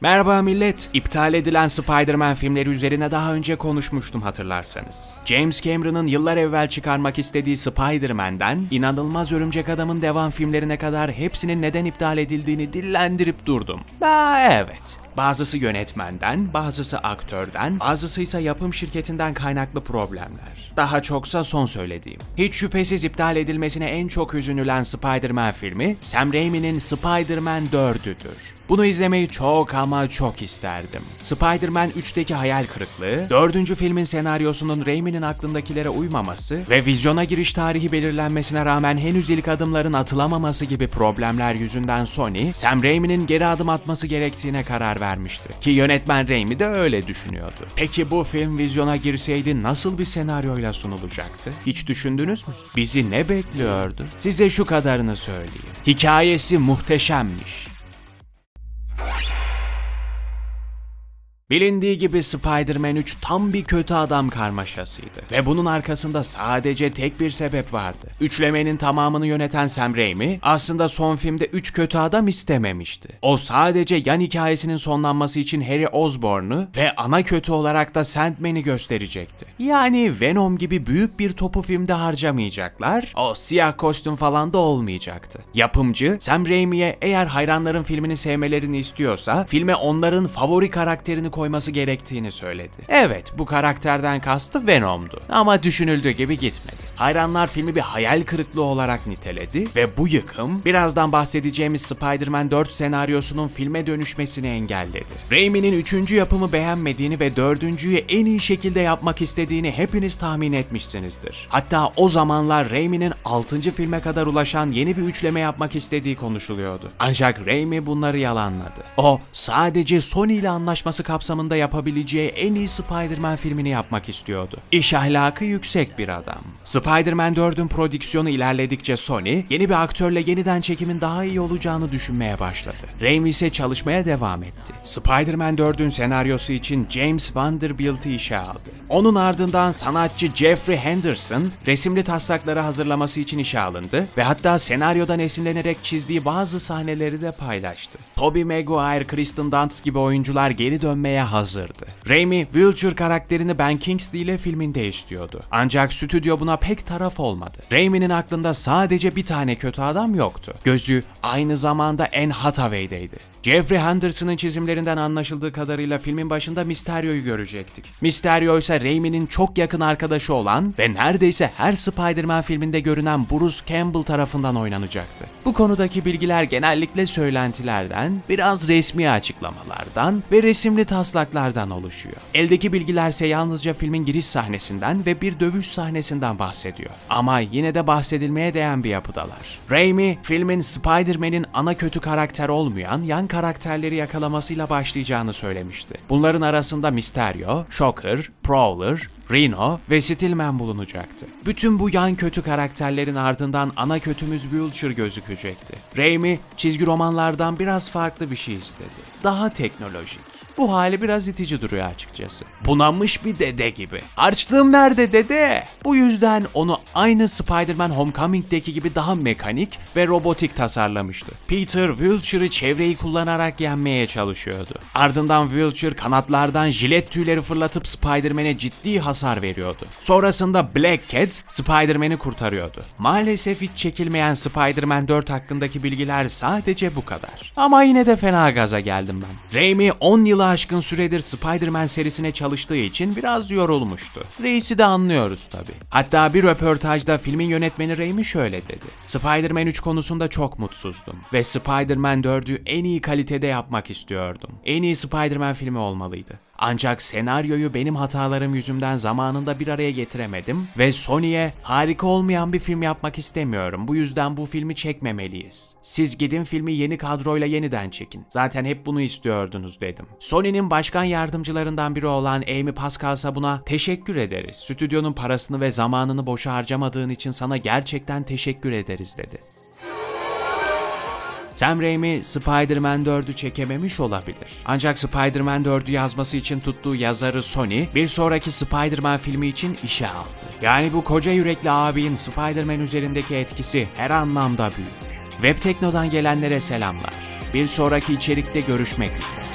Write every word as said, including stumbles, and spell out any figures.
Merhaba millet, iptal edilen Spider-Man filmleri üzerine daha önce konuşmuştum hatırlarsanız. James Cameron'ın yıllar evvel çıkarmak istediği Spider-Man'den inanılmaz Örümcek Adam'ın devam filmlerine kadar hepsinin neden iptal edildiğini dillendirip durdum. Aa evet. Bazısı yönetmenden, bazısı aktörden, bazısı ise yapım şirketinden kaynaklı problemler. Daha çoksa son söylediğim. Hiç şüphesiz iptal edilmesine en çok üzünülen Spider-Man filmi, Sam Raimi'nin Spider-Man dördü'dür. Bunu izlemeyi çok ama çok isterdim. Spider-Man üç'teki hayal kırıklığı, dördüncü filmin senaryosunun Raimi'nin aklındakilere uymaması ve vizyona giriş tarihi belirlenmesine rağmen henüz ilk adımların atılamaması gibi problemler yüzünden Sony, Sam Raimi'nin geri adım atması gerektiğine karar verdi. vermişti. Ki yönetmen Raimi de öyle düşünüyordu. Peki bu film vizyona girseydi nasıl bir senaryoyla sunulacaktı? Hiç düşündünüz mü? Bizi ne bekliyordu? Size şu kadarını söyleyeyim. Hikayesi muhteşemmiş. Bilindiği gibi Spider-Man üç tam bir kötü adam karmaşasıydı ve bunun arkasında sadece tek bir sebep vardı. Üçlemenin tamamını yöneten Sam Raimi aslında son filmde üç kötü adam istememişti. O sadece yan hikayesinin sonlanması için Harry Osborn'u ve ana kötü olarak da Sandman'i gösterecekti. Yani Venom gibi büyük bir topu filmde harcamayacaklar, o siyah kostüm falan da olmayacaktı. Yapımcı Sam Raimi'ye eğer hayranların filmini sevmelerini istiyorsa filme onların favori karakterini koyması gerektiğini söyledi. Evet, bu karakterden kastı Venom'du ama düşünüldüğü gibi gitmedi. Hayranlar filmi bir hayal kırıklığı olarak niteledi ve bu yıkım birazdan bahsedeceğimiz Spider-Man dört senaryosunun filme dönüşmesini engelledi. Raimi'nin üçüncü yapımı beğenmediğini ve dördüncüyü en iyi şekilde yapmak istediğini hepiniz tahmin etmişsinizdir. Hatta o zamanlar Raimi'nin altıncı filme kadar ulaşan yeni bir üçleme yapmak istediği konuşuluyordu. Ancak Raimi bunları yalanladı. O sadece Sony ile anlaşması kapsamında yapabileceği en iyi Spider-Man filmini yapmak istiyordu. İş ahlakı yüksek bir adam. Spider-Man dördün prodüksiyonu ilerledikçe Sony, yeni bir aktörle yeniden çekimin daha iyi olacağını düşünmeye başladı. Raimi ise çalışmaya devam etti. Spider-Man dördün senaryosu için James Vanderbilt'i işe aldı. Onun ardından sanatçı Jeffrey Henderson, resimli taslakları hazırlaması için işe alındı ve hatta senaryodan esinlenerek çizdiği bazı sahneleri de paylaştı. Tobey Maguire, Kristen Dunst gibi oyuncular geri dönmeye hazırdı. Raimi, Vulture karakterini Ben Kingsley ile filminde istiyordu. Ancak stüdyo buna pek taraf olmadı. Raimi'nin aklında sadece bir tane kötü adam yoktu. Gözü aynı zamanda Anne Hathaway'deydi. Jeffrey Henderson'ın çizimlerinden anlaşıldığı kadarıyla filmin başında Mysterio'yu görecektik. Mysterio ise Raimi'nin çok yakın arkadaşı olan ve neredeyse her Spider-Man filminde görünen Bruce Campbell tarafından oynanacaktı. Bu konudaki bilgiler genellikle söylentilerden, biraz resmi açıklamalardan ve resimli taslaklardan oluşuyor. Eldeki bilgiler ise yalnızca filmin giriş sahnesinden ve bir dövüş sahnesinden bahsediyor. Ama yine de bahsedilmeye değen bir yapıdalar. Raimi, filmin Spider-Man'in ana kötü karakter olmayan yan karakterleri yakalamasıyla başlayacağını söylemişti. Bunların arasında Mysterio, Shocker, Prowler, Rhino ve Steelman bulunacaktı. Bütün bu yan kötü karakterlerin ardından ana kötümüz Vulture gözükecekti. Raimi çizgi romanlardan biraz farklı bir şey istedi. Daha teknolojik. Bu hali biraz itici duruyor açıkçası. Bunanmış bir dede gibi. Harçlığım nerede dede? Bu yüzden onu aynı Spider-Man Homecoming'deki gibi daha mekanik ve robotik tasarlamıştı. Peter, Vulture'ı çevreyi kullanarak yenmeye çalışıyordu. Ardından Vulture kanatlardan jilet tüyleri fırlatıp Spider-Man'e ciddi hasar veriyordu. Sonrasında Black Cat, Spider-Man'i kurtarıyordu. Maalesef hiç çekilmeyen Spider-Man dört hakkındaki bilgiler sadece bu kadar. Ama yine de fena gaza geldim ben. Raimi on yıla aşkın süredir Spider-Man serisine çalıştığı için biraz yorulmuştu. Reisi de anlıyoruz tabi. Hatta bir röportajda filmin yönetmeni Raimi şöyle dedi. Spider-Man üç konusunda çok mutsuzdum ve Spider-Man dördü en iyi kalitede yapmak istiyordum. En iyi Spider-Man filmi olmalıydı. Ancak senaryoyu benim hatalarım yüzümden zamanında bir araya getiremedim ve Sony'ye harika olmayan bir film yapmak istemiyorum. Bu yüzden bu filmi çekmemeliyiz. Siz gidin filmi yeni kadroyla yeniden çekin. Zaten hep bunu istiyordunuz dedim. Sony'nin başkan yardımcılarından biri olan Amy Pascal'sa buna teşekkür ederiz. Stüdyonun parasını ve zamanını boşa harcamadığın için sana gerçekten teşekkür ederiz dedi. Sam Raimi Spider-Man dördü çekememiş olabilir. Ancak Spider-Man dördü yazması için tuttuğu yazarı Sony bir sonraki Spider-Man filmi için işe aldı. Yani bu koca yürekli abinin Spider-Man üzerindeki etkisi her anlamda büyük. Web Tekno'dan gelenlere selamlar. Bir sonraki içerikte görüşmek üzere.